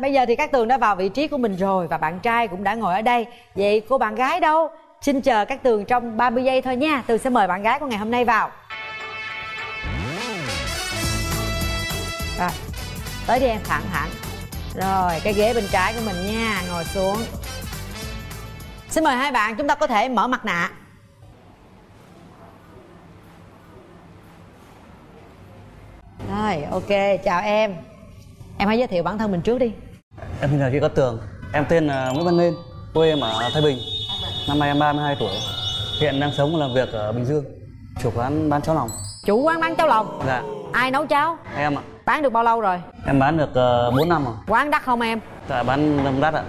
bây giờ thì Cát Tường đã vào vị trí của mình rồi và bạn trai cũng đã ngồi ở đây. Vậy cô bạn gái đâu? Xin chờ Cát Tường trong 30 giây thôi nha. Tường sẽ mời bạn gái của ngày hôm nay vào. Rồi, tới đi em, thẳng thẳng. Rồi, cái ghế bên trái của mình nha, ngồi xuống. Xin mời hai bạn, chúng ta có thể mở mặt nạ. Rồi, ok, chào em. Em hãy giới thiệu bản thân mình trước đi. Em tên là Cát Tường, em tên là Nguyễn Văn Nên, quê em ở Thái Bình. Năm nay em 32 tuổi, hiện đang sống và làm việc ở Bình Dương. Chủ quán bán cháo lòng. Chủ quán bán cháo lòng? Dạ. Ai nấu cháo? Em ạ. Bán được bao lâu rồi? Em bán được 4 năm rồi. Quán đắt không em? Dạ bán không đắt ạ.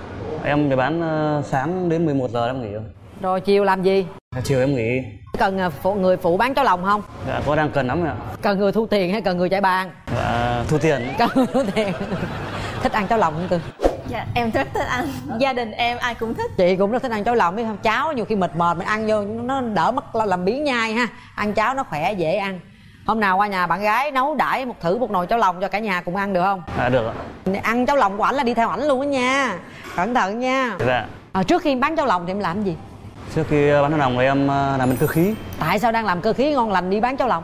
Em thì bán sáng đến 11 giờ em nghỉ rồi. Rồi chiều làm gì? Chiều em nghỉ. Cần người phụ bán cháo lòng không? Dạ có, đang cần lắm ạ. Cần người thu tiền hay cần người chạy bàn? Dạ thu tiền. Cần người thu tiền. Thích ăn cháo lòng không Tường? Dạ em thích ăn, gia đình em ai cũng thích. Chị cũng rất thích ăn cháo lòng, biết không? Cháo nhiều khi mệt mệt mình ăn vô nó đỡ mất làm biếng nhai ha. Ăn cháo nó khỏe dễ ăn. Hôm nào qua nhà bạn gái nấu đãi thử một nồi cháo lòng cho cả nhà cùng ăn được không? Dạ được ạ. Ăn cháo lòng của ảnh là đi theo ảnh luôn đó nha. Cẩn thận nha. Dạ. Trước khi bán cháo lòng thì em làm gì? Trước khi bán cháo lòng thì em làm bên cơ khí. Tại sao đang làm cơ khí ngon lành đi bán cháo lòng?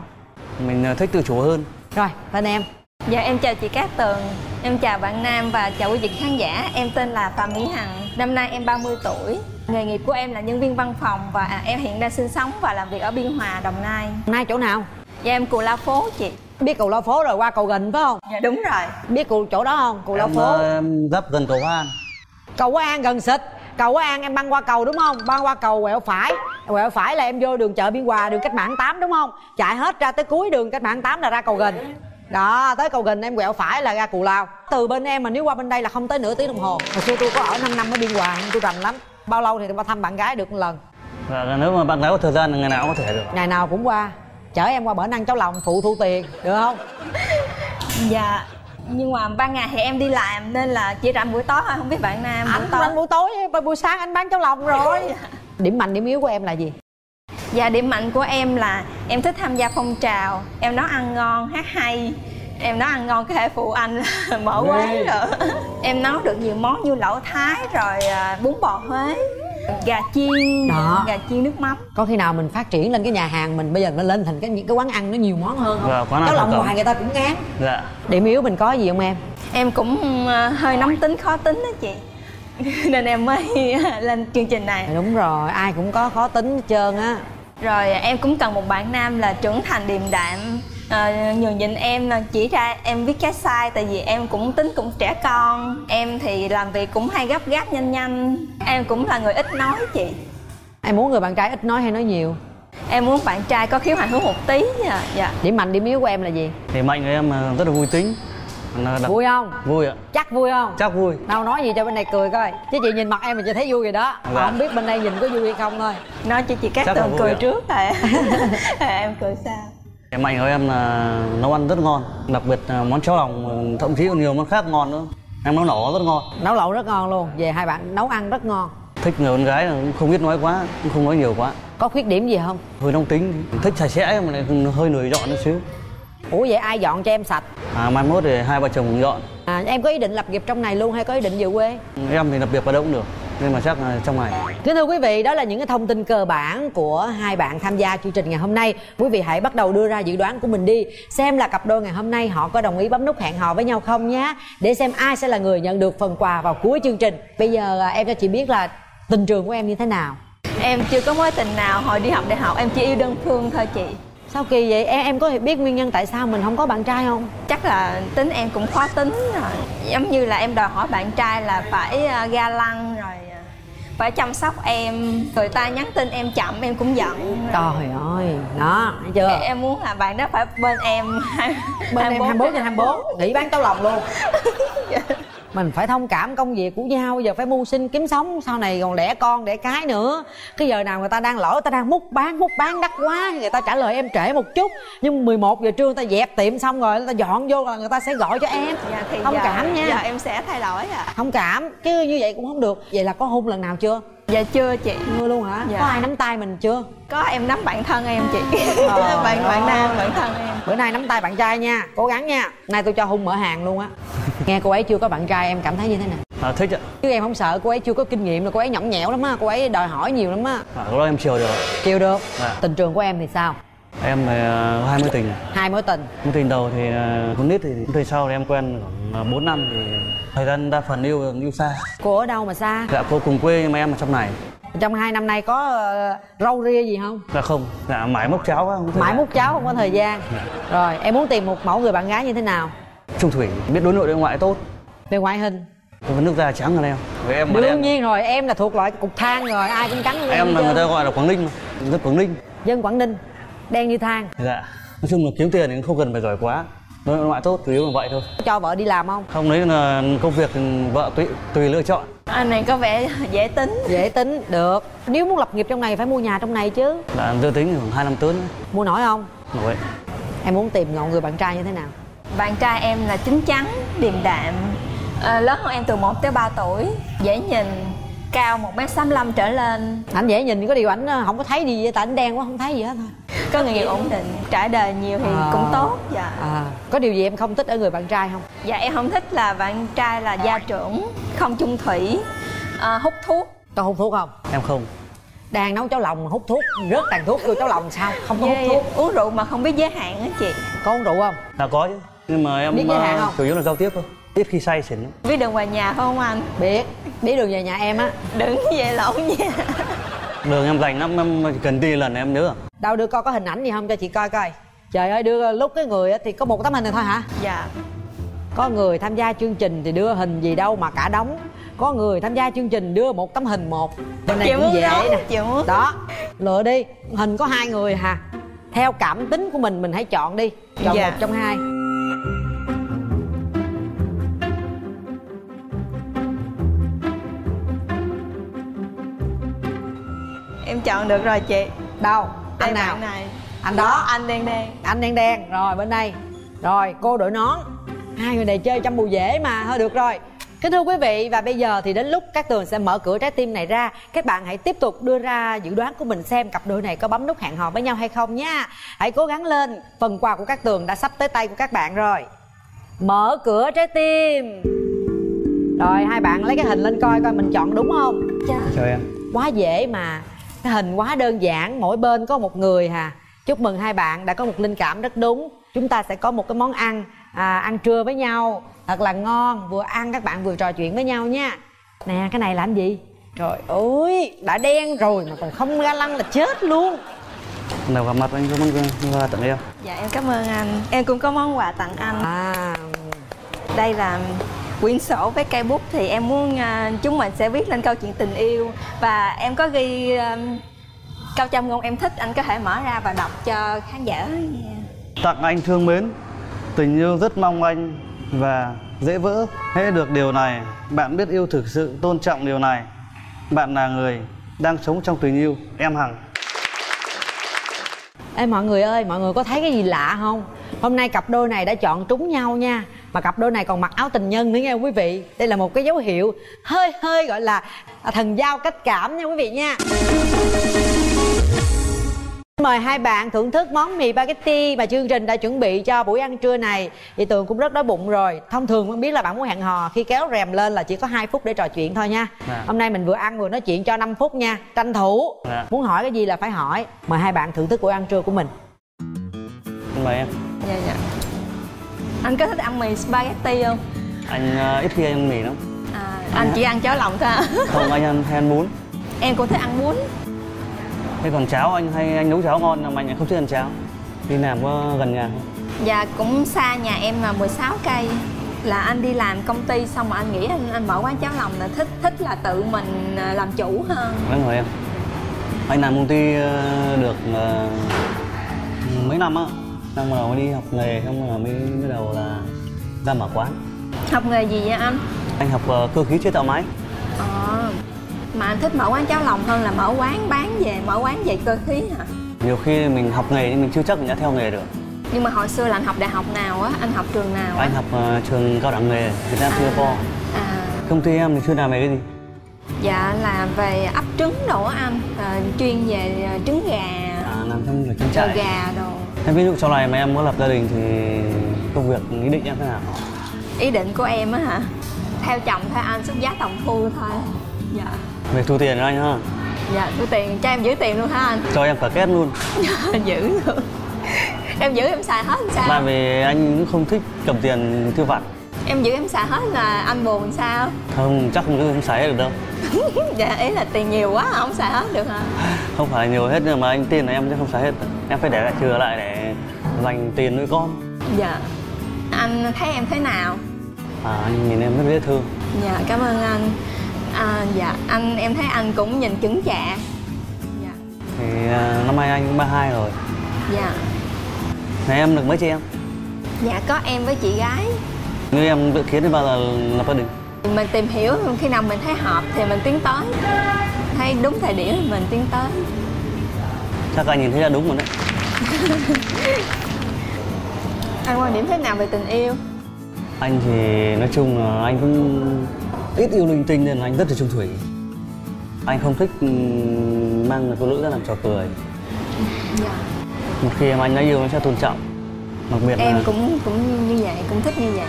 Mình thích tự chủ hơn. Rồi, tên em? Dạ em chào chị Cát Tường, em chào bạn Nam và chào quý vị khán giả. Em tên là Phạm Mỹ Hằng, năm nay em 30 tuổi. Nghề nghiệp của em là nhân viên văn phòng và em hiện đang sinh sống và làm việc ở Biên Hòa, Đồng Nai. Đồng Nai chỗ nào? Dạ em Cù La Phố chị. Biết Cù La Phố rồi qua Cầu Gành phải không? Dạ đúng rồi. Biết chỗ đó không? Cù La Phố. Em gấp gần Cầu Quá An. Cầu Quá An gần xịt. Cầu Quá An em băng qua cầu đúng không? Băng qua cầu quẹo phải. Quẹo phải là em vô đường chợ Biên Hòa, đường Cách Mạng 8 đúng không? Chạy hết ra tới cuối đường Cách Mạng 8 là ra Cầu Gành. Đó, tới Cầu Gành em quẹo phải là ra Cù Lao. Từ bên em mà nếu qua bên đây là không tới nửa tiếng đồng hồ. Hồi xưa tôi có ở 5 năm ở Biên Hòa, tôi rành lắm. Bao lâu thì tôi qua thăm bạn gái được một lần? Và nếu mà bạn gái có thời gian là ngày nào cũng có thể được. Ngày nào cũng qua. Chở em qua bển ăn cháo lòng phụ thu tiền được không? Dạ nhưng mà ban ngày thì em đi làm nên là chỉ rảnh buổi tối thôi, không biết bạn Nam. Anh rảnh buổi tối, buổi sáng anh bán cháo lòng rồi. Dạ. Điểm mạnh điểm yếu của em là gì? Dạ điểm mạnh của em là em thích tham gia phong trào, em nấu ăn ngon hát hay. Em nấu ăn ngon có thể phụ anh mở quán nữa. Em nấu được nhiều món như lẩu Thái rồi bún bò Huế, gà chiên đó. Gà chiên nước mắm. Có khi nào mình phát triển lên cái nhà hàng mình bây giờ nó lên thành những cái quán ăn nó nhiều món hơn không? Dạ, quán ăn cháo lòng ngoài người ta cũng ngán. Dạ. Điểm yếu mình có gì không em? Em cũng hơi nóng tính khó tính đó chị. Nên em mới lên chương trình này. Đúng rồi, ai cũng có khó tính hết trơn á. Rồi em cũng cần một bạn nam là trưởng thành điềm đạm, nhường nhịn em, chỉ ra em biết cái sai. Tại vì em cũng tính cũng trẻ con. Em thì làm việc cũng hay gấp gáp nhanh. Em cũng là người ít nói chị. Em muốn người bạn trai ít nói hay nói nhiều? Em muốn bạn trai có khiếu hạnh hữu một tí. Dạ. Điểm mạnh điểm yếu của em là gì? Điểm mạnh của em rất là vui tính. Vui không? Vui ạ. Chắc vui không? Chắc vui. Nào nói gì cho bên này cười coi. Chứ chị nhìn mặt em mà chị thấy vui rồi đó. Dạ. Mà không biết bên đây nhìn có vui hay không thôi. Nói cho chị Cát Tường cười trước rồi. Em cười sao? Em mạnh của em là nấu ăn rất ngon. Đặc biệt món cháo lòng, thậm chí còn nhiều món khác ngon nữa. Em nấu lẩu rất ngon. Nấu lẩu rất ngon luôn. Về hai bạn nấu ăn rất ngon. Thích người con gái là không biết nói quá, cũng không nói nhiều quá. Có khuyết điểm gì không? Hơi nóng tính, thích sạch sẽ mà lại hơi lười dọn một xíu. Ủa vậy ai dọn cho em sạch? Mai mốt thì hai vợ chồng dọn. Em có ý định lập nghiệp trong này luôn hay có ý định về quê? Em thì lập nghiệp ở đâu cũng được, nhưng mà chắc là trong này. Kính thưa quý vị, đó là những cái thông tin cơ bản của hai bạn tham gia chương trình ngày hôm nay. Quý vị hãy bắt đầu đưa ra dự đoán của mình đi, xem là cặp đôi ngày hôm nay họ có đồng ý bấm nút hẹn hò với nhau không nhé, để xem ai sẽ là người nhận được phần quà vào cuối chương trình. Bây giờ em cho chị biết là tình trường của em như thế nào. Em chưa có mối tình nào, hồi đi học đại học em chỉ yêu đơn phương thôi chị. Sao kỳ vậy? Em có biết nguyên nhân tại sao mình không có bạn trai không? Chắc là tính em cũng khó tính rồi. Giống như là em đòi hỏi bạn trai là phải ga lăng rồi phải chăm sóc em. Người ta nhắn tin em chậm em cũng giận. Trời ơi, đó, thấy chưa? Em muốn là bạn đó phải bên em. Bên em 24/24, nghỉ bán cháo lòng luôn. Mình phải thông cảm công việc của nhau, giờ phải mưu sinh kiếm sống, sau này còn đẻ con đẻ cái nữa. Cái giờ nào người ta đang lỗi, người ta đang múc bán đắt quá, người ta trả lời em trễ một chút, nhưng 11 giờ trưa người ta dẹp tiệm xong rồi người ta dọn vô là người ta sẽ gọi cho em. Dạ, thì thông cảm nha. Giờ em sẽ thay đổi à. Thông cảm chứ như vậy cũng không được. Vậy là có hôn lần nào chưa? Dạ chưa chị. Mưa luôn hả? Dạ. Có ai nắm tay mình chưa? Có, em nắm bạn thân em chị. Bạn Nam, bạn thân em. Bữa nay nắm tay bạn trai nha, cố gắng nha. Nay tôi cho Hung mở hàng luôn á. Nghe cô ấy chưa có bạn trai em cảm thấy như thế nào? Thích ạ. Chứ em không sợ, cô ấy chưa có kinh nghiệm là cô ấy nhõng nhẽo lắm á, cô ấy đòi hỏi nhiều lắm á. Lúc đó em chiều được. Chiều được. Tình trường của em thì sao? Em thì có 2 mối tình. 2 mối tình. Mối tình đầu thì con nít, thì mối tình sau thì em quen khoảng 4 năm thì thời gian đa phần yêu xa. Cô ở đâu mà xa? Dạ cô cùng quê nhưng mà em ở trong này. Trong 2 năm nay có râu ria gì không? Dạ không, dạ mãi múc cháo á. Mãi múc cháo không có thời gian. Rồi em muốn tìm một mẫu người bạn gái như thế nào? Trung thủy, biết đối nội đối ngoại tốt. Về ngoại hình? Nước da trắng hơn em. Với em đương nhiên rồi, em là thuộc loại cục than rồi, ai cũng trắng. Em là người ta gọi là Quảng Ninh, dân Quảng Ninh. Dân Quảng Ninh, đen như than. Dạ, nói chung là kiếm tiền thì không cần phải giỏi quá, đối ngoại tốt, chủ yếu là vậy thôi. Cho vợ đi làm không? Không, đấy là công việc vợ tùy lựa chọn. Anh này có vẻ dễ tính. Dễ tính, được. Nếu muốn lập nghiệp trong này phải mua nhà trong này chứ. Là tư tính khoảng 2 năm tới nữa. Mua nổi không? Nổi. Em muốn tìm ngọn người bạn trai như thế nào? Bạn trai em là chín chắn, điềm đạm, lớn hơn em từ 1 tới 3 tuổi, dễ nhìn, cao 1m65 trở lên. Anh dễ nhìn có điều ảnh không có thấy gì, tại ảnh đen quá không thấy gì hết thôi. Có nghề nghiệp ổn định, trải đời nhiều thì cũng tốt. Dạ. Có điều gì em không thích ở người bạn trai không? Dạ em không thích là bạn trai là gia trưởng, không chung thủy, hút thuốc. Có hút thuốc không? Em không. Đang nấu cháo lòng hút thuốc, rớt tàn thuốc vô cháo lòng sao? Không có hút thuốc. Uống rượu mà không biết giới hạn á chị. Có uống rượu không? Là có chứ. Nhưng mà em biết giới hạn không? Chủ yếu là giao tiếp thôi. Ít khi say xỉn. Biết đường về nhà không anh? Biết. Biết đường về nhà em á. Đừng về lộn nha. Đường em rành lắm, em cần đi lần em nhớ. Đâu đưa coi có hình ảnh gì không cho chị coi coi. Trời ơi đưa lúc cái người thì có một tấm hình này thôi hả? Dạ. Có người tham gia chương trình thì đưa hình gì đâu mà cả đống. Có người tham gia chương trình đưa một tấm hình một. Bên này cũng dễ nè. Đó. Lựa đi. Hình có 2 người hả? Theo cảm tính của mình hãy chọn đi. Chọn một trong 2. Em chọn được rồi chị. Đâu? Anh nào? Này. Anh đó. Anh đen đen. Anh đen đen. Rồi bên đây. Rồi cô đội nón. 2 người này chơi trong bù dễ mà. Thôi được rồi. Kính thưa quý vị, và bây giờ thì đến lúc Cát Tường sẽ mở cửa trái tim này ra. Các bạn hãy tiếp tục đưa ra dự đoán của mình xem cặp đôi này có bấm nút hẹn hò với nhau hay không nha. Hãy cố gắng lên, phần quà của Cát Tường đã sắp tới tay của các bạn rồi. Mở cửa trái tim. Rồi hai bạn lấy cái hình lên coi coi mình chọn đúng không. Trời ơi. Quá dễ mà. Cái hình quá đơn giản, mỗi bên có một người hà. Chúc mừng hai bạn đã có một linh cảm rất đúng. Chúng ta sẽ có một cái món ăn ăn trưa với nhau thật là ngon, vừa ăn các bạn vừa trò chuyện với nhau nha. Nè cái này làm gì? Trời ơi, đã đen rồi mà còn không ga lăng là chết luôn. Nào gặp mặt anh có món quà tặng em. Dạ em cảm ơn anh, em cũng có món quà tặng anh. Đây là quyển sổ với cây bút, thì em muốn chúng mình sẽ viết lên câu chuyện tình yêu. Và em có ghi câu châm ngôn em thích, anh có thể mở ra và đọc cho khán giả. Tặng anh thương mến, tình yêu rất mong anh và dễ vỡ. Hễ được điều này, bạn biết yêu thực sự, tôn trọng điều này. Bạn là người đang sống trong tình yêu, em Hằng. Ê mọi người ơi, mọi người có thấy cái gì lạ không? Hôm nay cặp đôi này đã chọn trúng nhau nha. Mà cặp đôi này còn mặc áo tình nhân nữa nha quý vị. Đây là một cái dấu hiệu hơi gọi là thần giao cách cảm nha quý vị nha. Mời hai bạn thưởng thức món mì spaghetti mà chương trình đã chuẩn bị cho buổi ăn trưa này. Chị Tường cũng rất đói bụng rồi. Thông thường không biết là bạn muốn hẹn hò, khi kéo rèm lên là chỉ có 2 phút để trò chuyện thôi nha. Hôm nay mình vừa ăn vừa nói chuyện cho 5 phút nha. Tranh thủ. Muốn hỏi cái gì là phải hỏi. Mời hai bạn thưởng thức buổi ăn trưa của mình. Mời em. Dạ dạ. Anh có thích ăn mì spaghetti không? Anh ít khi ăn mì lắm. Anh chỉ ăn cháo lòng thôi à? Không, anh hay ăn bún. Em cũng thích ăn bún. Thế còn cháo, anh hay anh nấu cháo ngon mà anh không thích ăn cháo. Đi làm có gần nhà không? Dạ cũng xa nhà em là 16 cây. Là anh đi làm công ty xong mà anh nghĩ anh mở quán cháo lòng là thích là tự mình làm chủ hơn. Đúng rồi em. Anh làm công ty được mấy năm á. Năm đầu mới đi học nghề, xong rồi mới bắt đầu là ra mở quán. Học nghề gì vậy anh? Anh học cơ khí chế tạo máy. Mà anh thích mở quán cháo lòng hơn là mở quán bán về, mở quán về cơ khí hả? Nhiều khi mình học nghề nhưng mình chưa chắc mình đã theo nghề được. Nhưng mà hồi xưa là anh học đại học nào á? Anh học trường nào? Anh học trường cao đẳng nghề Việt Nam Singapore. Công ty em thì chuyên làm về cái gì? Dạ làm về ấp trứng đồ á anh, chuyên về trứng gà. Làm trong trứng trại. Trứng gà đồ. Thế ví dụ sau này mà em có lập gia đình thì công việc ý định em thế nào? Ý định của em á hả? Theo chồng thôi anh, xuất giá tổng thu thôi. Dạ. Về thu tiền đó anh ha? Dạ, thu tiền, cho em giữ tiền luôn hả anh? Cho em cả kết luôn. Giữ luôn. Em giữ em xài hết sao? Tại vì anh cũng không thích cầm tiền tiêu vặt. Em giữ em xài hết là anh buồn sao? Không, chắc không xài hết được đâu. Dạ, ý là tiền nhiều quá không xài hết được hả? Không phải nhiều hết nhưng mà anh tiền là em chứ không xài hết. Em phải để lại thừa lại để dành tiền nuôi con. Dạ. Anh thấy em thế nào? À, anh nhìn em rất dễ thương. Dạ, cảm ơn anh. À, dạ, em thấy anh cũng nhìn chững chạc. Dạ. Thì năm nay anh cũng 32 rồi. Dạ. Này em được mấy chị em? Dạ, có em với chị gái. Như em dự kiến đến bao giờ lập gia đình? Mình tìm hiểu, khi nào mình thấy hợp thì mình tiến tới. Thấy đúng thời điểm thì mình tiến tới. Chắc anh nhìn thấy là đúng rồi đấy. Anh quan điểm thế nào về tình yêu? Anh thì nói chung là anh cũng ít yêu linh tinh nên anh rất là trung thủy. Anh không thích mang người phụ nữ ra làm trò cười. Dạ. Một khi mà anh đã yêu, anh sẽ tôn trọng. Đặc biệt em là... cũng như vậy, cũng thích như vậy.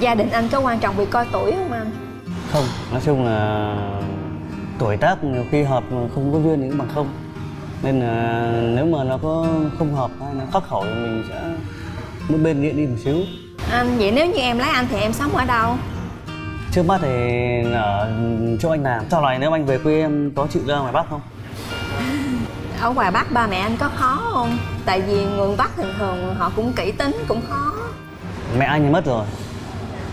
Gia đình anh có quan trọng việc coi tuổi không anh? Không, nói chung là tuổi tác nhiều khi hợp không có duyên những bằng không. Nên là nếu mà nó có không hợp hay nó khắc khẩu thì mình sẽ một bên nghĩa đi một xíu. Anh vậy nếu như em lấy anh thì em sống ở đâu? Trước mắt thì ở chỗ anh làm. Sau này nếu anh về quê em có chịu ra ngoài Bắc không? Ở ngoài Bắc ba mẹ anh có khó không? Tại vì người Bắc thường thường họ cũng kỹ tính, cũng khó. Mẹ anh thì mất rồi,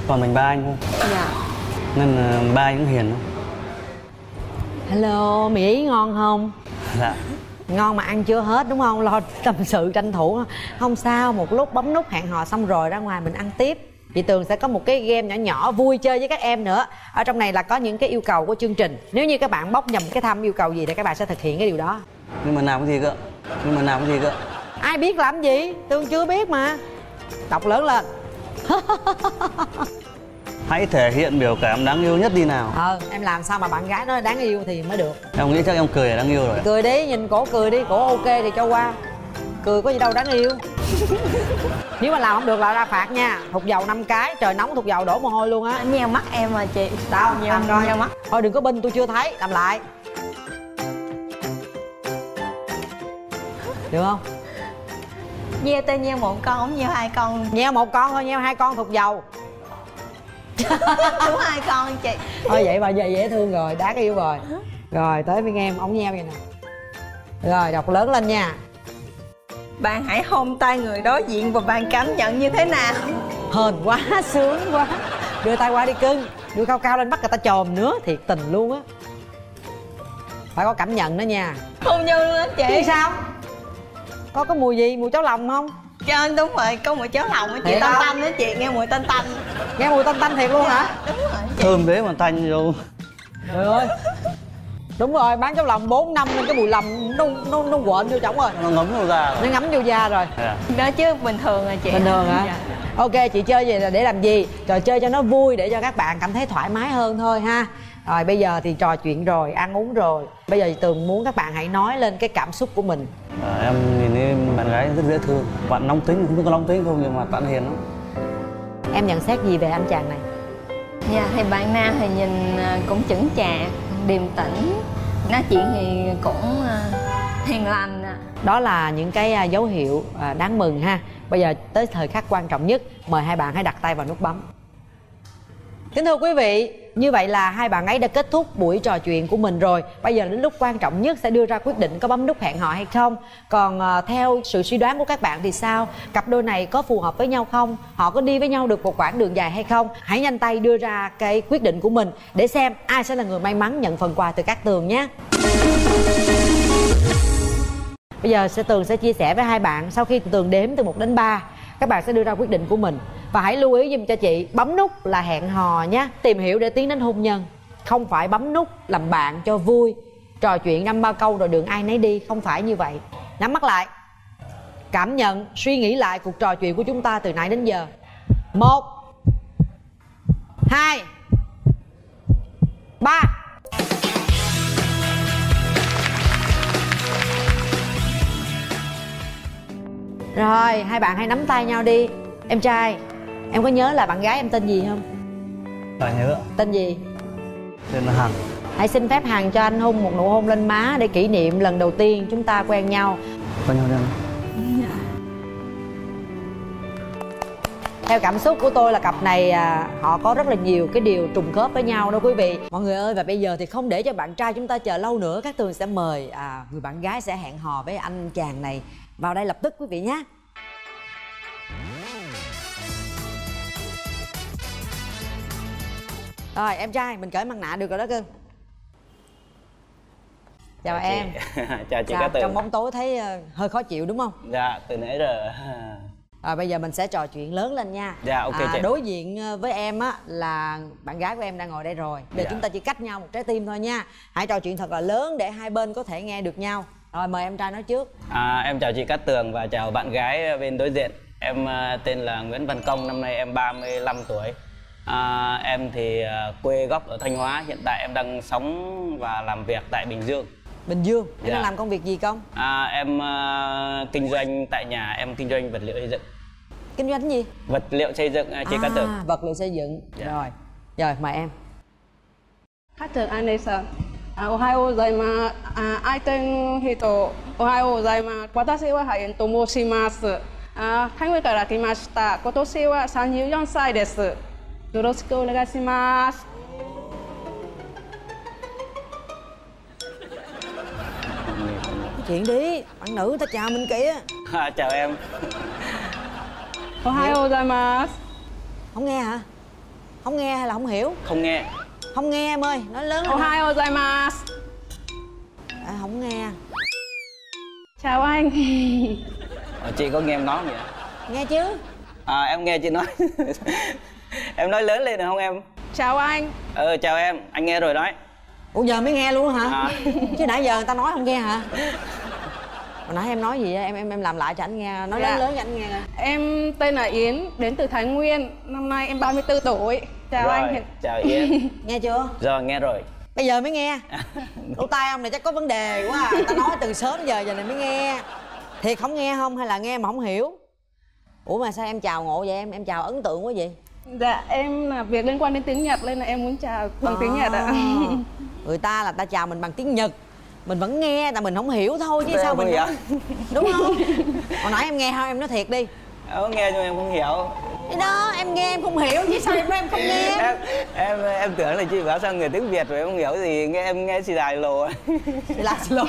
còn mình ba anh thôi. Dạ. Nên ba anh cũng hiền lắm. Hello, mì Ý ngon không? Dạ. Ngon mà ăn chưa hết đúng không? Lo tâm sự tranh thủ. Không sao, một lúc bấm nút hẹn hò xong rồi ra ngoài mình ăn tiếp. Chị Tường sẽ có một cái game nhỏ nhỏ vui chơi với các em nữa. Ở trong này là có những cái yêu cầu của chương trình. Nếu như các bạn bóc nhầm cái thăm yêu cầu gì thì các bạn sẽ thực hiện cái điều đó. Nhưng mà làm cái gì cơ? Nhưng mà làm cái gì cơ? Ai biết làm gì? Tường chưa biết mà. Đọc lớn lên. Hãy thể hiện biểu cảm đáng yêu nhất đi nào. Em làm sao mà bạn gái nói đáng yêu thì mới được. Em nghĩ chắc em cười là đáng yêu rồi. Cười đi, nhìn cổ cười đi, cổ ok thì cho qua. Cười có gì đâu đáng yêu. Nếu mà làm không được là ra phạt nha. Thụt dầu 5 cái, trời nóng thụt dầu đổ mồ hôi luôn á. Nheo mắt em mà chị. Sao? Nheo coi. Nheo mắt. Thôi đừng có binh, tôi chưa thấy. Làm lại. Được không? Nheo tên nheo một con, không nheo hai con. Nheo một con thôi, nheo hai con thụt dầu. Đúng hai con chị. Thôi vậy mà giờ dễ thương rồi, đáng yêu rồi. Rồi tới bên em, ống nheo vậy nè. Rồi đọc lớn lên nha. Bạn hãy hôn tay người đối diện và bạn cảm nhận như thế nào? Hên quá, sướng quá. Đưa tay qua đi cưng. Đưa cao cao lên bắt người ta chồm nữa, thiệt tình luôn á. Phải có cảm nhận đó nha. Hôn nhau luôn á chị. Chứ sao? Có mùi gì? Mùi cháo lòng không? Trời, đúng rồi, có mùi cháo lòng á chị. Tanh tanh đó chị, nghe mùi tanh tanh. Nghe mùi tanh tanh thiệt luôn hả? Đúng rồi chị. Thơm thế mà tanh luôn. Trời ơi. Đúng rồi, bán cháo lòng 4 năm nên cái mùi lòng nó quện vô chổng rồi. Nó ngấm vô da rồi. Nó ngấm vô da rồi. Đó chứ bình thường rồi chị. Bình thường hả? Dạ. Ok, chị chơi vậy là để làm gì? Trò chơi cho nó vui để cho các bạn cảm thấy thoải mái hơn thôi ha. Rồi bây giờ thì trò chuyện rồi, ăn uống rồi. Bây giờ Tường muốn các bạn hãy nói lên cái cảm xúc của mình. Em nhìn bạn gái rất dễ thương. Bạn nóng tính, không biết có nóng tính không nhưng mà bạn hiền lắm. Em nhận xét gì về anh chàng này? Dạ thì bạn nam thì nhìn cũng chững chạc, điềm tĩnh, nói chuyện thì cũng hiền lành. Đó là những cái dấu hiệu đáng mừng ha. Bây giờ tới thời khắc quan trọng nhất, mời hai bạn hãy đặt tay vào nút bấm. Kính thưa quý vị, như vậy là hai bạn ấy đã kết thúc buổi trò chuyện của mình rồi. Bây giờ đến lúc quan trọng nhất sẽ đưa ra quyết định có bấm nút hẹn hò hay không. Còn theo sự suy đoán của các bạn thì sao? Cặp đôi này có phù hợp với nhau không? Họ có đi với nhau được một quãng đường dài hay không? Hãy nhanh tay đưa ra cái quyết định của mình để xem ai sẽ là người may mắn nhận phần quà từ Cát Tường nhé. Bây giờ Tường sẽ chia sẻ với hai bạn. Sau khi Tường đếm từ 1 đến 3, các bạn sẽ đưa ra quyết định của mình. Và hãy lưu ý giùm cho chị, bấm nút là hẹn hò nhé. Tìm hiểu để tiến đến hôn nhân. Không phải bấm nút làm bạn cho vui. Trò chuyện 5-3 câu rồi đường ai nấy đi. Không phải như vậy. Nắm mắt lại. Cảm nhận, suy nghĩ lại cuộc trò chuyện của chúng ta từ nãy đến giờ. 1 2 3. Rồi, hai bạn hãy nắm tay nhau đi. Em trai, Em có nhớ là bạn gái em tên gì không? Bà nhớ. Tên gì? Tên là Hằng. Hãy xin phép Hằng cho anh Hung một nụ hôn lên má để kỷ niệm lần đầu tiên chúng ta quen nhau. Quen nhau đâu? Theo cảm xúc của tôi là cặp này họ có rất là nhiều cái điều trùng khớp với nhau đó quý vị. Mọi người ơi, và bây giờ thì không để cho bạn trai chúng ta chờ lâu nữa, Cát Tường sẽ mời người bạn gái sẽ hẹn hò với anh chàng này vào đây lập tức quý vị nhé. Rồi em trai, mình cởi mặt nạ được rồi đó cưng. Chào em. Chào chị Cát Tường. Trong bóng tối thấy hơi khó chịu đúng không? Dạ, từ nãy giờ. À, bây giờ mình sẽ trò chuyện lớn lên nha. Dạ, ok chị. Đối diện với em á là bạn gái của em đang ngồi đây rồi. Bây giờ dạ, chúng ta chỉ cách nhau một trái tim thôi nha. Hãy trò chuyện thật là lớn để hai bên có thể nghe được nhau. Rồi mời em trai nói trước. Em chào chị Cát Tường và chào bạn gái bên đối diện. Em tên là Nguyễn Văn Công, năm nay em 35 tuổi. Em thì quê gốc ở Thanh Hóa. Hiện tại em đang sống và làm việc tại Bình Dương. Bình Dương? Em đang làm công việc gì Công? Em kinh doanh tại nhà. Em kinh doanh vật liệu xây dựng. Kinh doanh cái gì? Vật liệu xây dựng chị Cát Tường. Vật liệu xây dựng. Rồi. Rồi mời em. Cát Tường Anessa. Ohio gozaimasu. Aiten hito. Ohio gozaimasu. Watashi wa haien to moshimasu. Kaiwe kara kimashita. Kotoshi wa 34 sai desu. Yoroshiku onegaishimasu. Chuyện đi, bạn nữ ta chào mình kìa. Chào em. Ohio gozaimasu. Không nghe hả? Không nghe hay là không hiểu? Không nghe. Không nghe em ơi, nói lớn. Ohio gozaimasu. Không nghe. Chào anh. Chị có nghe em nói không vậy? Nghe chứ. Em nghe chị nói. Em nói lớn lên được không em? Chào anh. Chào em, anh nghe rồi đấy. Ủa giờ mới nghe luôn hả? Chứ nãy giờ người ta nói không nghe hả? Hồi nãy em nói gì vậy? Em làm lại cho anh nghe, nói lớn lớn cho anh nghe. Em tên là Yến, đến từ Thái Nguyên, năm nay em 34 tuổi. Chào rồi, anh. Chào Yến. Nghe chưa? Rồi nghe rồi. Bây giờ mới nghe. Lỗ tai ông này chắc có vấn đề quá. Ta nói từ sớm giờ này mới nghe. Thiệt không nghe không hay là nghe mà không hiểu? Ủa mà sao em chào ngộ vậy em? Em chào ấn tượng quá vậy? Dạ em là việc liên quan đến tiếng Nhật nên là em muốn chào bằng tiếng Nhật ạ. Người ta là ta chào mình bằng tiếng Nhật, mình vẫn nghe tại mình không hiểu thôi chứ sao mình hiểu. Đúng không? Hồi nãy em nghe không, em nói thiệt đi. Nghe nhưng em không hiểu. Cái đó em nghe em không hiểu chứ sao em nói em không nghe. Em tưởng là chị bảo sao người tiếng Việt rồi em không hiểu gì, nghe em nghe xì đài lồ. Xì đài lồ.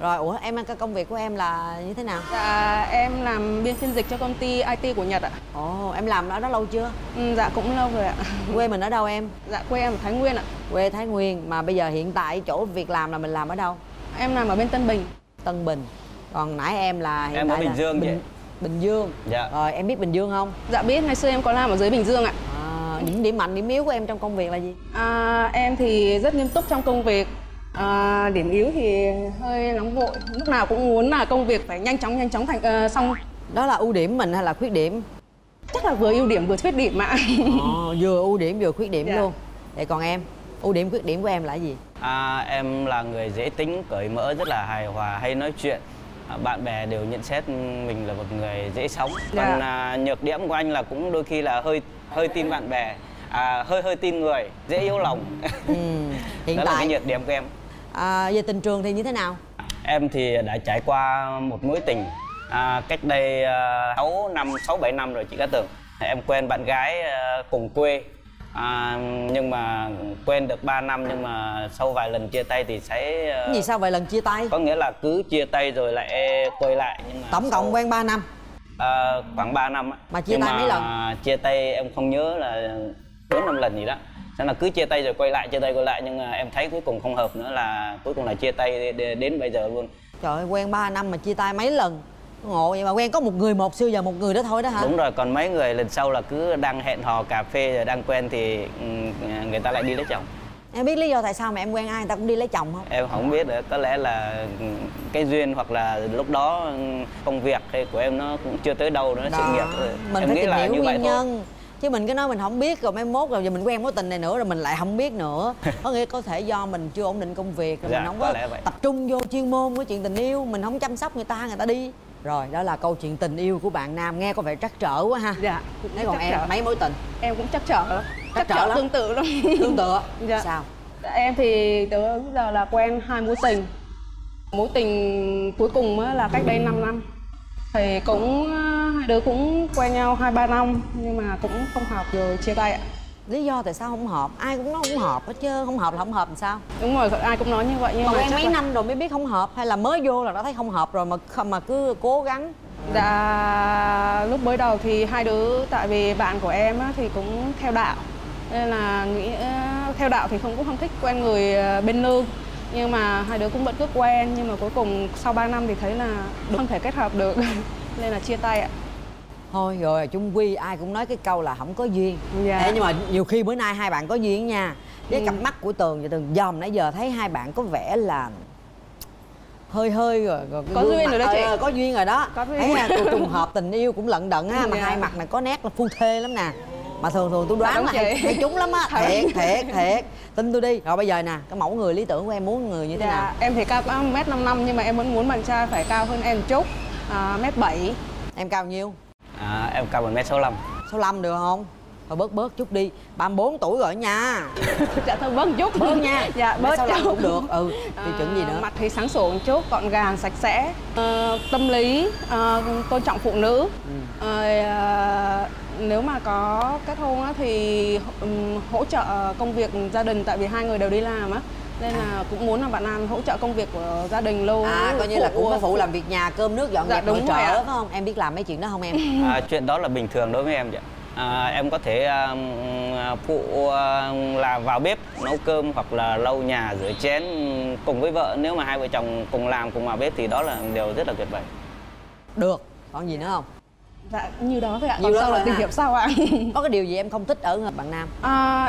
Rồi ủa em cái công việc của em là như thế nào? Dạ em làm biên phiên dịch cho công ty IT của Nhật ạ. Ồ, em làm ở đó lâu chưa? Dạ cũng lâu rồi ạ. Quê mình ở đâu em? Dạ quê em ở Thái Nguyên ạ. Quê Thái Nguyên mà bây giờ hiện tại chỗ việc làm là mình làm ở đâu? Em làm ở bên Tân Bình. Tân Bình. Còn nãy em là hiện em tại ở Bình Dương vậy. Bình Dương. Dạ. Rồi em biết Bình Dương không? Dạ biết, ngày xưa em có làm ở dưới Bình Dương ạ. Những điểm mạnh, điểm yếu của em trong công việc là gì? Em thì rất nghiêm túc trong công việc. Điểm yếu thì hơi nóng vội, lúc nào cũng muốn là công việc phải nhanh chóng thành xong. Đó là ưu điểm mình hay là khuyết điểm? Chắc là vừa ưu điểm vừa khuyết điểm ạ. Vừa ưu điểm vừa khuyết điểm luôn. Vậy còn em, ưu điểm khuyết điểm của em là gì? Em là người dễ tính, cởi mở, rất là hài hòa, hay nói chuyện. Bạn bè đều nhận xét mình là một người dễ sống. Còn nhược điểm của anh là cũng đôi khi là hơi tin bạn bè, hơi tin người, dễ yếu lòng. Hiện đó tại là cái nhược điểm của em. Về tình trường thì như thế nào? Em thì đã trải qua một mối tình cách đây 6-7 năm rồi chị Cát Tường. Em quen bạn gái cùng quê, nhưng mà quen được 3 năm nhưng mà sau vài lần chia tay thì sẽ... Cái gì sau vài lần chia tay? Có nghĩa là cứ chia tay rồi lại quay lại nhưng mà tổng cộng quen 3 năm? Khoảng 3 năm. Mà chia tay mấy lần? Chia tay em không nhớ là 4-5 lần gì đó. Nên là cứ chia tay rồi quay lại nhưng mà em thấy cuối cùng không hợp nữa là cuối cùng là chia tay đến bây giờ luôn. Trời ơi, quen 3 năm mà chia tay mấy lần? Ngộ vậy mà quen có một người một, xưa giờ một người đó thôi đó hả? Đúng rồi, còn mấy người lần sau là cứ đang hẹn hò cà phê rồi đang quen thì người ta lại đi lấy chồng. Em biết lý do tại sao mà em quen ai người ta cũng đi lấy chồng không? Em không biết nữa, có lẽ là cái duyên hoặc là lúc đó công việc của em nó cũng chưa tới đâu nữa, sự nghiệp rồi. Mình em phải nghĩ là như vậy thôi. Chứ mình cứ nói mình không biết rồi mai mốt rồi giờ mình quen mối tình này nữa rồi mình lại không biết nữa. Có nghĩa có thể do mình chưa ổn định công việc rồi mình không có tập trung vô chuyên môn của chuyện tình yêu, mình không chăm sóc người ta đi. Rồi, đó là câu chuyện tình yêu của bạn Nam, nghe có vẻ trắc trở quá ha. Dạ. Thế còn em, mấy mối tình? Em cũng trắc trở lắm. Trắc trở lắm. Tương tự lắm. Tương tự? Dạ. Sao? Em thì từ lúc giờ là quen 2 mối tình. Mối tình cuối cùng là cách đây 5 năm. Thì cũng hai đứa cũng quen nhau 2-3 năm nhưng mà cũng không hợp rồi chia tay ạ. Lý do tại sao không hợp? Ai cũng nói không hợp hết chứ, không hợp là không hợp làm sao? Đúng rồi, ai cũng nói như vậy nhưng mà em mấy năm rồi mới biết không hợp hay là mới vô là đã thấy không hợp rồi mà cứ cố gắng? Dạ, lúc mới đầu thì hai đứa tại vì bạn của em thì cũng theo đạo nên là nghĩ theo đạo thì cũng không thích quen người bên lương. Nhưng mà hai đứa cũng vẫn cứ quen nhưng mà cuối cùng sau 3 năm thì thấy là không thể kết hợp được nên là chia tay ạ. Thôi rồi, chung quy ai cũng nói cái câu là không có duyên. Dạ. Ê, nhưng mà nhiều khi bữa nay hai bạn có duyên nha. Với cặp mắt của Tường và Tường dòm nãy giờ thấy hai bạn có vẻ là hơi rồi có duyên rồi đó chị. Có duyên rồi đó. Thấy là trùng hợp tình yêu cũng lận đận ha, mà hai mặt này có nét là phu thê lắm nè. Mà thường tôi đoán là hay trúng lắm á. Thiệt. Tin tôi đi. Rồi bây giờ nè, cái mẫu người lý tưởng của em muốn người như thế nào? Em thì cao 1m55 nhưng mà em vẫn muốn bạn trai phải cao hơn em một chút, 1m7. Em cao nhiêu? Em cao 1m65. 65 được không? Thôi bớt chút đi, 34 tuổi rồi nha. Dạ thôi bớt chút. Bớt nha. Dạ bớt chút cũng được. Ừ, thì chuẩn gì nữa? Mặt thì sáng sủa một chút, gọn gàng, sạch sẽ, tâm lý, tôn trọng phụ nữ. Nếu mà có kết hôn thì hỗ trợ công việc gia đình tại vì hai người đều đi làm á. Nên là cũng muốn là bạn An hỗ trợ công việc của gia đình luôn. Coi như là cũng có phụ làm việc nhà, cơm nước dọn dẹp hỗ trợ đó phải không? Em biết làm mấy chuyện đó không em? Chuyện đó là bình thường đối với em vậy. Em có thể phụ là vào bếp nấu cơm hoặc là lau nhà rửa chén cùng với vợ. Nếu mà hai vợ chồng cùng làm cùng vào bếp thì đó là điều rất là tuyệt vời. Được, còn gì nữa không? Dạ, như đó thôi ạ. Còn sau là tìm hiểu sau ạ. Có cái điều gì em không thích ở bạn Nam?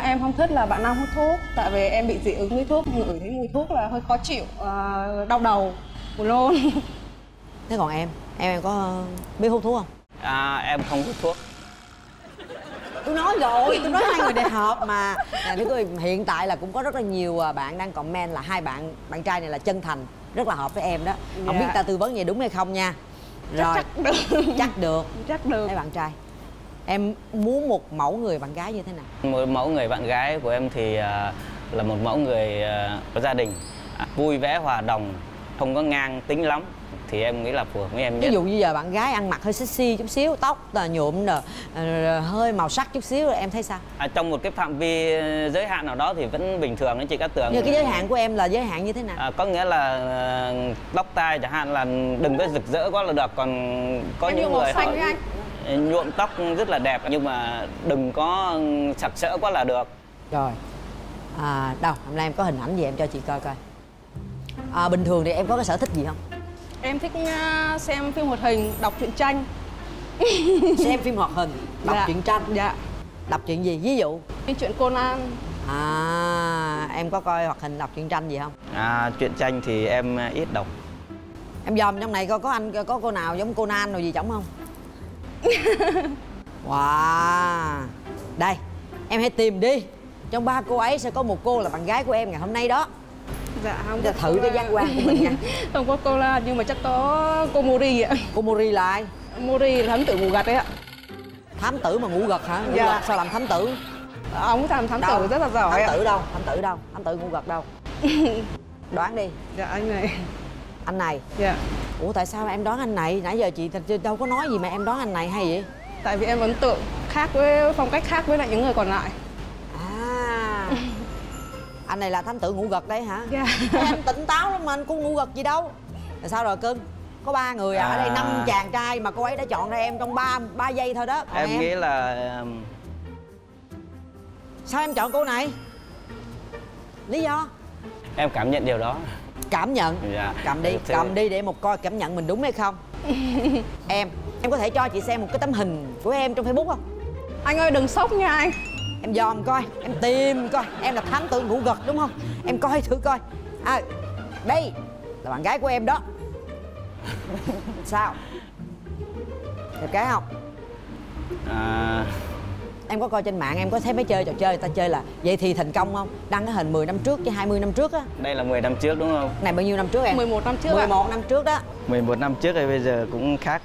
Em không thích là bạn Nam hút thuốc. Tại vì em bị dị ứng với thuốc, ngửi thấy mùi thuốc là hơi khó chịu, đau đầu, buồn nôn. Thế còn em? Em có biết hút thuốc không? Em không hút thuốc. Tôi nói rồi, tôi nói hai người đều hợp mà. Hiện tại là cũng có rất là nhiều bạn đang comment là hai bạn trai này là chân thành, rất là hợp với em đó. Không biết ta tư vấn vậy đúng hay không nha. Rồi. Chắc được. Thế bạn trai em muốn một mẫu người bạn gái như thế nào? Một mẫu người bạn gái của em thì là một mẫu người có gia đình, vui vẻ, hòa đồng, không có ngang tính lắm. Thì em nghĩ là phù hợp với em nhất. Ví dụ như giờ bạn gái ăn mặc hơi sexy chút xíu, tóc là nhuộm nè, hơi màu sắc chút xíu, em thấy sao? Trong một cái phạm vi giới hạn nào đó thì vẫn bình thường đấy chị Cát Tường. Như cái giới hạn của em là giới hạn như thế nào? Có nghĩa là tóc tai chẳng hạn là đừng có rực rỡ quá là được. Còn có em những người họ nhuộm tóc rất là đẹp nhưng mà đừng có sặc sỡ quá là được. Rồi, đâu, hôm nay em có hình ảnh gì em cho chị coi coi. Bình thường thì em có cái sở thích gì không? Em thích xem phim hoạt hình, đọc truyện tranh. Xem phim hoạt hình, đọc truyện tranh. Dạ. Đọc chuyện gì? Ví dụ chuyện Conan. Em có coi hoạt hình, đọc truyện tranh gì không? Truyện tranh thì em ít đọc. Em dòm trong này coi có anh có cô nào giống Conan rồi gì chẳng không? Wow. Đây, em hãy tìm đi. Trong 3 cô ấy sẽ có một cô là bạn gái của em ngày hôm nay đó. Dạ không. Dạ, thử cái giác quan của mình nha. Không có cô La nhưng mà chắc có cô Mori ạ. Cô Mori là ai? Mori là thám tử ngủ gật đấy ạ. Thám tử mà ngủ gật hả? Ngủ gật sao làm thám tử? Ông làm thám tử rất là giỏi. Thám tử đâu? Thám tử ngủ gật đâu? Đoán đi. Dạ anh này. Anh này? Dạ. Ủa tại sao em đoán anh này? Nãy giờ chị đâu có nói gì mà em đoán anh này hay vậy? Tại vì em ấn tượng khác với phong cách khác với lại những người còn lại. Anh này là thám tử ngủ gật đấy hả? Dạ. Anh tỉnh táo lắm mà anh cũng ngủ gật gì đâu. Là sao rồi cưng? Có 3 người ở đây 5 chàng trai mà cô ấy đã chọn ra em trong 3 giây thôi đó. Em nghĩ là... Sao em chọn cô này? Lý do? Em cảm nhận điều đó. Cảm nhận? Dạ. Cầm đi để một coi cảm nhận mình đúng hay không. Em có thể cho chị xem một cái tấm hình của em trong Facebook không? Anh ơi đừng sốc nha anh. Em dòm coi, em tìm coi, em là thám tử ngủ gật đúng không? Em coi thử coi. Đây là bạn gái của em đó. Sao? Đẹp gái không? Em có coi trên mạng, em có thấy mấy trò chơi người ta chơi là vậy thì thành công không? Đăng cái hình 10 năm trước với 20 năm trước á. Đây là 10 năm trước đúng không? Này bao nhiêu năm trước em? 11 năm trước. 11 năm trước đó. 11 năm trước thì bây giờ cũng khác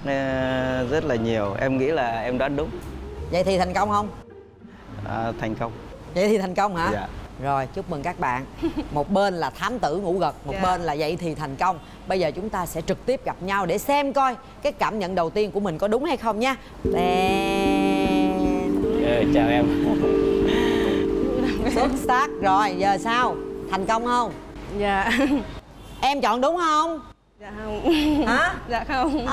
rất là nhiều. Em nghĩ là em đoán đúng. Vậy thì thành công không? À, thành công. Vậy thì thành công hả? Dạ. Rồi, chúc mừng các bạn. Một bên là thám tử ngủ gật, một bên là vậy thì thành công. Bây giờ chúng ta sẽ trực tiếp gặp nhau để xem coi cái cảm nhận đầu tiên của mình có đúng hay không nha. Chào em. Xuất sắc rồi, giờ sao? Thành công không? Dạ. Em chọn đúng không? Dạ không. Hả? Dạ không.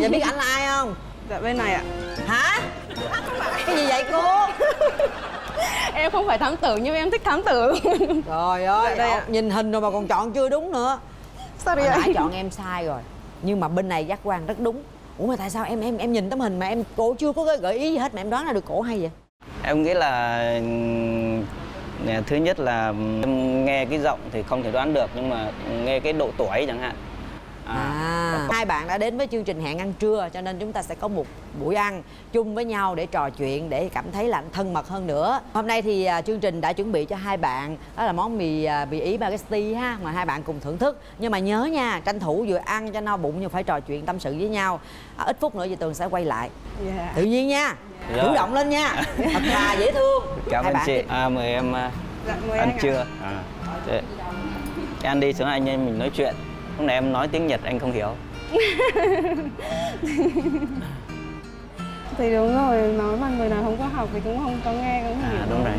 Giờ biết ảnh là ai không? Dạ bên này ạ. Hả? Cái gì vậy cô? Em không phải thám tử nhưng em thích thám tử. Trời ơi, dạ nhìn hình rồi mà còn chọn chưa đúng nữa. Sorry anh. Nãy chọn em sai rồi. Nhưng mà bên này giác quan rất đúng. Ủa mà tại sao em nhìn tấm hình mà em cô chưa có gợi ý gì hết mà em đoán ra được cổ hay vậy? Em nghĩ là thứ nhất là em nghe cái giọng thì không thể đoán được, nhưng mà nghe cái độ tuổi chẳng hạn. Hai bạn đã đến với chương trình Hẹn Ăn Trưa, cho nên chúng ta sẽ có một buổi ăn chung với nhau để trò chuyện, để cảm thấy là thân mật hơn nữa. Hôm nay thì chương trình đã chuẩn bị cho hai bạn đó là món mì Ý Bagesti ha, mà hai bạn cùng thưởng thức. Nhưng mà nhớ nha, tranh thủ vừa ăn cho no bụng nhưng phải trò chuyện tâm sự với nhau. Ít phút nữa thì Tường sẽ quay lại. Tự nhiên nha, chủ động lên nha, thật là dễ thương. Cảm ơn chị. Mời em ăn trưa. Em đi xuống anh em mình nói chuyện. Hôm nay em nói tiếng Nhật anh không hiểu. Thì đúng rồi, nói mà người nào không có học thì cũng không có nghe, cũng không hiểu. Đúng rồi.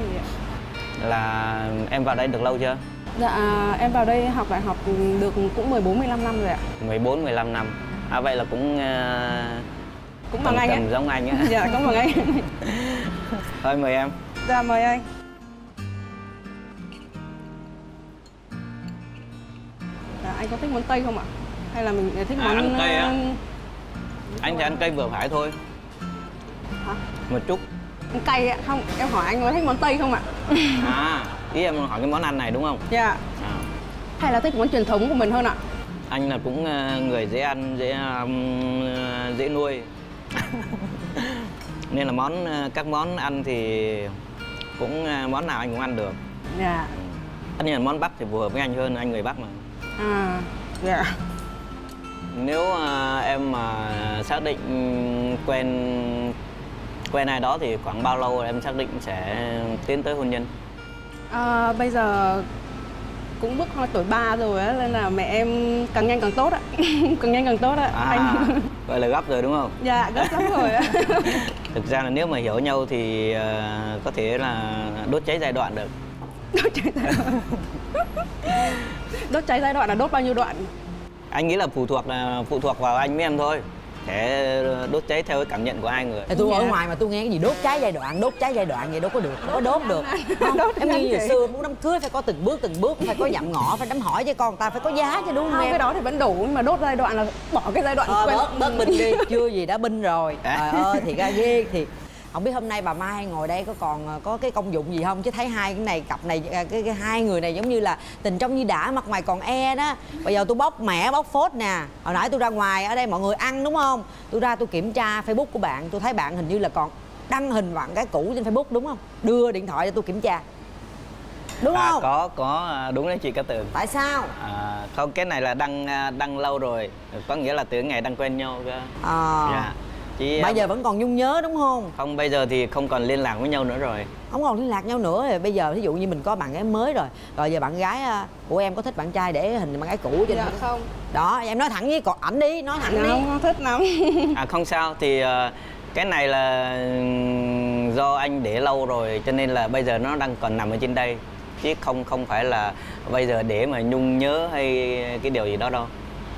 Là em vào đây được lâu chưa? Dạ, em vào đây học đại học được cũng 14-15 năm rồi ạ. 14-15 năm. Vậy là cũng... cũng bằng anh ấy. Giống anh á. Dạ, cũng bằng anh. Thôi mời em. Dạ, mời anh. Anh có thích món Tây không ạ? Hay là mình thích món... ăn Tây á? Anh thì ăn cay vừa phải thôi. Hả? Một chút. Ăn cay ạ? Không, em hỏi anh có thích món Tây không ạ? Ý em hỏi cái món ăn này đúng không? Dạ. Hay là thích món truyền thống của mình hơn ạ? Anh là cũng người dễ ăn, dễ nuôi. Nên là các món ăn thì cũng món nào anh cũng ăn được. Dạ. Tất nhiên là món Bắc thì phù hợp với anh hơn, anh người Bắc mà. Nếu em mà xác định quen ai đó thì khoảng bao lâu em xác định sẽ tiến tới hôn nhân? Bây giờ cũng bước qua tuổi 3 rồi á, nên là mẹ em càng nhanh càng tốt ạ. Càng nhanh càng tốt ạ. Vậy là gấp rồi đúng không? Dạ, gấp lắm rồi ạ. Thực ra là nếu mà hiểu nhau thì có thể là đốt cháy giai đoạn được. Đốt cháy giai đoạn. Đốt cháy giai đoạn là đốt bao nhiêu đoạn? Anh nghĩ là phụ thuộc vào anh với em thôi. Để đốt cháy theo cái cảm nhận của hai người. Tôi ở ngoài mà tôi nghe cái gì đốt cháy giai đoạn vậy đâu có được, đâu có đốt được. Đốt em như ngày xưa muốn đám cưới phải có từng bước, phải có dặm ngõ, phải đám hỏi với con ta phải có giá chứ đúng không? Cái đó thì vẫn đủ, mà đốt giai đoạn là bỏ cái giai đoạn quen. Bớt binh đi, chưa gì đã binh rồi. Trời ơi thì ra ghê thiệt. Không biết hôm nay bà Mai ngồi đây có còn có cái công dụng gì không, chứ thấy hai cái này cặp này cái hai người này giống như là tình trong như đã mặt ngoài còn e đó. Bây giờ tôi bóc mẻ bóc phốt nè, hồi nãy tôi ra ngoài ở đây mọi người ăn đúng không, tôi ra tôi kiểm tra Facebook của bạn, tôi thấy bạn hình như là còn đăng hình bạn cái cũ trên Facebook đúng không, đưa điện thoại cho tôi kiểm tra đúng không? Có đúng đấy chị Cát Tường. Tại sao? Không, cái này là đăng lâu rồi, có nghĩa là từ ngày đăng quen nhau cơ. Mà giờ vẫn còn nhung nhớ đúng không? Không, bây giờ thì không còn liên lạc với nhau nữa rồi. Không còn liên lạc nhau nữa rồi. Bây giờ ví dụ như mình có bạn gái mới rồi. Rồi giờ bạn gái của em có thích bạn trai để hình bạn gái cũ cho nên không? Đó, em nói thẳng với ảnh đi, nói thẳng đi. Không thích lắm. Không sao, thì cái này là do anh để lâu rồi cho nên là bây giờ nó đang còn nằm ở trên đây. Chứ không phải là bây giờ để mà nhung nhớ hay cái điều gì đó đâu.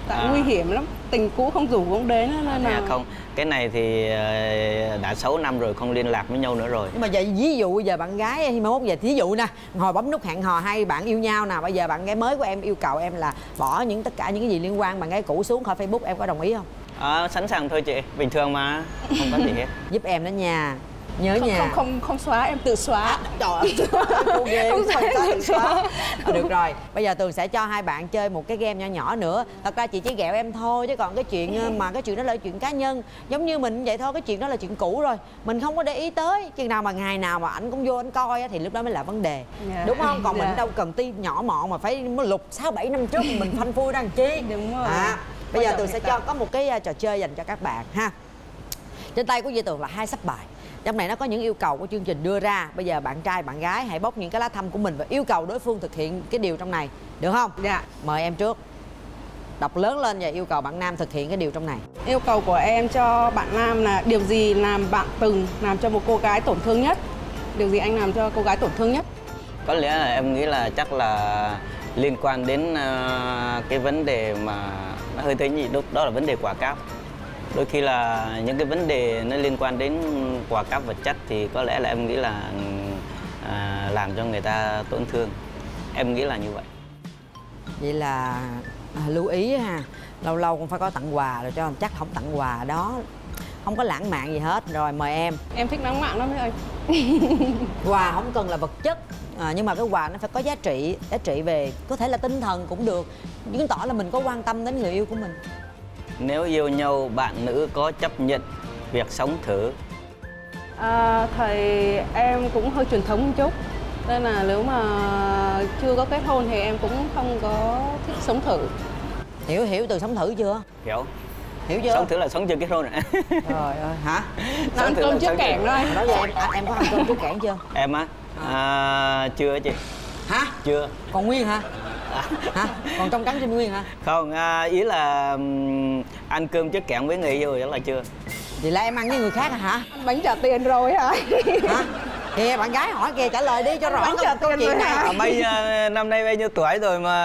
Tại nguy hiểm lắm, tình cũ không rủ cũng đến nên là... Không, cái này thì đã 6 năm rồi không liên lạc với nhau nữa rồi. Nhưng mà giờ ví dụ giờ bạn gái thì mai mốt giờ thí dụ nè, hồi bấm nút hẹn hò hai bạn yêu nhau nè, bây giờ bạn gái mới của em yêu cầu em là bỏ tất cả những cái gì liên quan bạn gái cũ xuống khỏi Facebook, em có đồng ý không? Sẵn sàng thôi chị, bình thường mà, không có gì hết. Giúp em đó nha. nhớ không, nhà không xóa, em tự xóa. Trời ơi, game không xóa, tự xóa. Được rồi, bây giờ Tường sẽ cho hai bạn chơi một cái game nhỏ nhỏ nữa. Thật ra chị chỉ ghẹo em thôi, chứ còn cái chuyện mà cái chuyện đó là chuyện cá nhân, giống như mình vậy thôi, cái chuyện đó là chuyện cũ rồi, mình không có để ý tới. Chừng nào mà ngày nào mà ảnh cũng vô ảnh coi thì lúc đó mới là vấn đề, đúng không? Còn mình đâu cần ti nhỏ mọn mà phải lục 6-7 năm trước mình phanh phui đang chi. Đúng rồi. Bây giờ Tường sẽ cho có một cái trò chơi dành cho các bạn ha. Trên tay của Duy Tường là 2 sấp bài. Trong này nó có những yêu cầu của chương trình đưa ra. Bây giờ bạn trai, bạn gái hãy bóc những cái lá thăm của mình và yêu cầu đối phương thực hiện cái điều trong này, được không? Dạ. Mời em trước. Đọc lớn lên và yêu cầu bạn nam thực hiện cái điều trong này. Yêu cầu của em cho bạn nam là điều gì làm bạn từng làm cho một cô gái tổn thương nhất? Điều gì anh làm cho cô gái tổn thương nhất? Có lẽ là em nghĩ là chắc là liên quan đến cái vấn đề mà nó hơi thấy nhị, đó là vấn đề quả cáp. Đôi khi là những cái vấn đề nó liên quan đến quà cáp vật chất thì có lẽ là em nghĩ là làm cho người ta tổn thương. Em nghĩ là như vậy. Vậy là lưu ý ha, lâu lâu cũng phải có tặng quà rồi, cho chắc không tặng quà đó không có lãng mạn gì hết. Rồi mời em. Em thích lãng mạn lắm đấy ơi. Quà không cần là vật chất, nhưng mà cái quà nó phải có giá trị, về có thể là tinh thần cũng được, chứng tỏ là mình có quan tâm đến người yêu của mình. Nếu yêu nhau, bạn nữ có chấp nhận việc sống thử? Thầy em cũng hơi truyền thống một chút, nên là nếu mà chưa có kết hôn thì em cũng không có thích sống thử. Hiểu từ sống thử chưa? Hiểu chưa? Sống thử là sống chưa kết hôn ạ. Trời ơi, hả? Nó ăn cơm trước kẽm thôi. Nói vậy em có ăn cơm trước kẽm chưa? Em á? Chưa chị. Hả? Chưa. Còn nguyên hả? Hả? Còn trong trắng trên nguyên hả? Không, ý là ăn cơm trước kẹo với người yêu đó là chưa. Vậy là em ăn với người khác hả? Bánh trả tiền rồi hả? Hả? Kìa bạn gái hỏi kìa, trả lời đi cho rõ câu chuyện này. Bây năm nay bao nhiêu tuổi rồi mà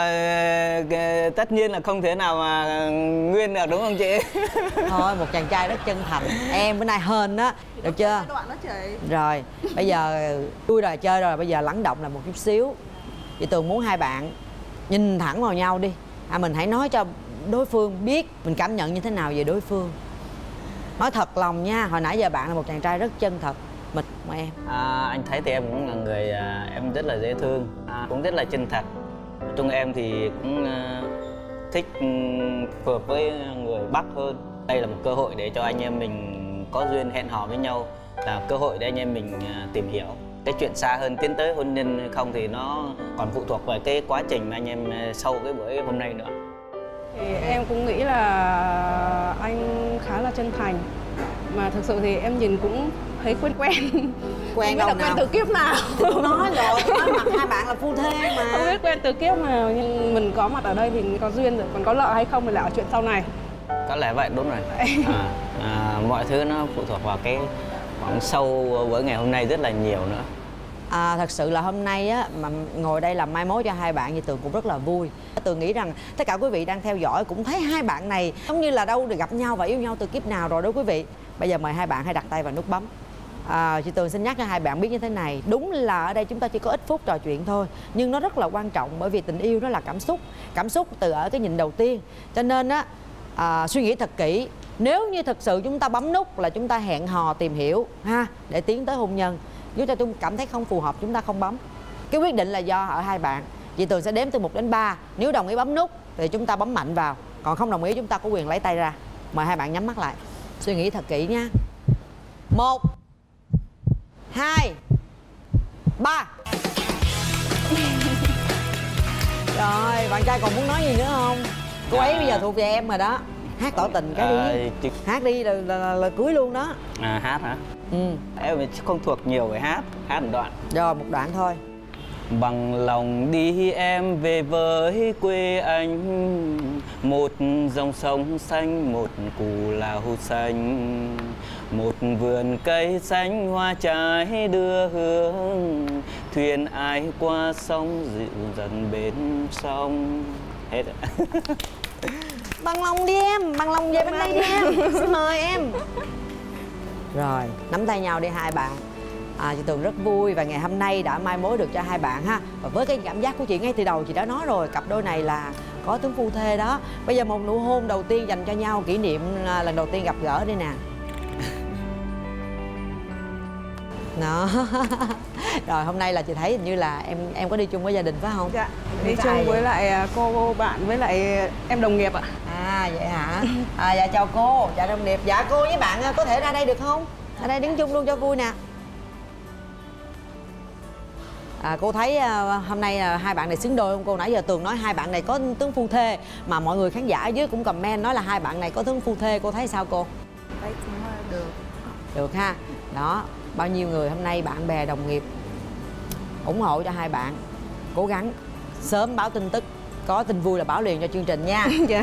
tất nhiên là không thể nào mà nguyên được, đúng không chị? Thôi một chàng trai rất chân thành. Em bữa nay hên á, được chưa? Rồi, bây giờ vui rồi, chơi rồi, bây giờ lắng động là một chút xíu. Chị Tường muốn hai bạn nhìn thẳng vào nhau đi, mình hãy nói cho đối phương biết mình cảm nhận như thế nào về đối phương. Nói thật lòng nha, hồi nãy giờ bạn là một chàng trai rất chân thật. Mịch mà em anh thấy thì em cũng là người em rất là dễ thương, cũng rất là chân thật. Nói chung em thì cũng thích phù hợp với người Bắc hơn. Đây là một cơ hội để cho anh em mình có duyên hẹn hò với nhau, là cơ hội để anh em mình tìm hiểu. Cái chuyện xa hơn tiến tới hôn nhân hay không thì nó còn phụ thuộc vào cái quá trình mà anh em sau cái buổi hôm nay nữa. Thì em cũng nghĩ là anh khá là chân thành. Mà thực sự thì em nhìn cũng thấy quen đâu nào. Quen từ kiếp nào? Nói rồi, nói mặt hai bạn là phu thê mà. Không biết quen từ kiếp nào, nhưng mình có mặt ở đây thì có duyên rồi, còn có lợi hay không thì là ở chuyện sau này. Có lẽ vậy, đúng rồi. Mọi thứ nó phụ thuộc vào cái khoảng sâu bữa ngày hôm nay rất là nhiều nữa. Thật sự là hôm nay á, mà ngồi đây làm mai mối cho hai bạn thì Tường cũng rất là vui. Tường nghĩ rằng tất cả quý vị đang theo dõi cũng thấy hai bạn này giống như là đâu được gặp nhau và yêu nhau từ kiếp nào rồi đó quý vị. Bây giờ mời hai bạn hãy đặt tay vào nút bấm. Chị Tường xin nhắc cho hai bạn biết như thế này. Đúng là ở đây chúng ta chỉ có ít phút trò chuyện thôi, nhưng nó rất là quan trọng, bởi vì tình yêu nó là cảm xúc. Cảm xúc từ ở cái nhìn đầu tiên. Cho nên á, suy nghĩ thật kỹ. Nếu như thật sự chúng ta bấm nút là chúng ta hẹn hò tìm hiểu ha, để tiến tới hôn nhân. Nếu cho chúng cảm thấy không phù hợp chúng ta không bấm. Cái quyết định là do ở hai bạn. Chị Tường sẽ đếm từ 1 đến 3. Nếu đồng ý bấm nút thì chúng ta bấm mạnh vào, còn không đồng ý chúng ta có quyền lấy tay ra. Mời hai bạn nhắm mắt lại, suy nghĩ thật kỹ nha. 1 2 3. Rồi, bạn trai còn muốn nói gì nữa không? Cô ấy bây giờ thuộc về em rồi đó. Hát tỏ tình cái đi chị... Hát đi là cưới luôn đó. Hát hả? Ừ. Em không thuộc nhiều về hát. Hát một đoạn. Rồi, một đoạn thôi. Bằng lòng đi em về với quê anh, một dòng sông xanh, một cù lao xanh, một vườn cây xanh hoa trái đưa hương, thuyền ai qua sông dịu dần bên sông. Hết rồi. Bằng lòng đi em, bằng lòng về bên đây đi em. Xin mời em. Rồi, nắm tay nhau đi hai bạn. Chị Tường rất vui và ngày hôm nay đã mai mối được cho hai bạn ha. Và với cái cảm giác của chị ngay từ đầu chị đã nói rồi, cặp đôi này là có tướng phu thê đó. Bây giờ một nụ hôn đầu tiên dành cho nhau, kỷ niệm lần đầu tiên gặp gỡ đây nè. Đó. Rồi hôm nay là chị thấy hình như là em có đi chung với gia đình phải không? Dạ, đi chung với vậy? Lại cô bạn với lại em đồng nghiệp ạ. À vậy hả? À, dạ chào cô, dạ đồng nghiệp. Dạ cô với bạn có thể ra đây được không? Ra đây đứng chung luôn cho vui nè. À, cô thấy hôm nay hai bạn này xứng đôi không cô? Nãy giờ Tường nói hai bạn này có tướng phu thê, mà mọi người khán giả ở dưới cũng comment nói là hai bạn này có tướng phu thê, cô thấy sao cô? Đấy cũng được. Được ha. Đó, bao nhiêu người hôm nay bạn bè đồng nghiệp ủng hộ cho hai bạn. Cố gắng sớm báo tin tức, có tin vui là báo liền cho chương trình nha. Dạ.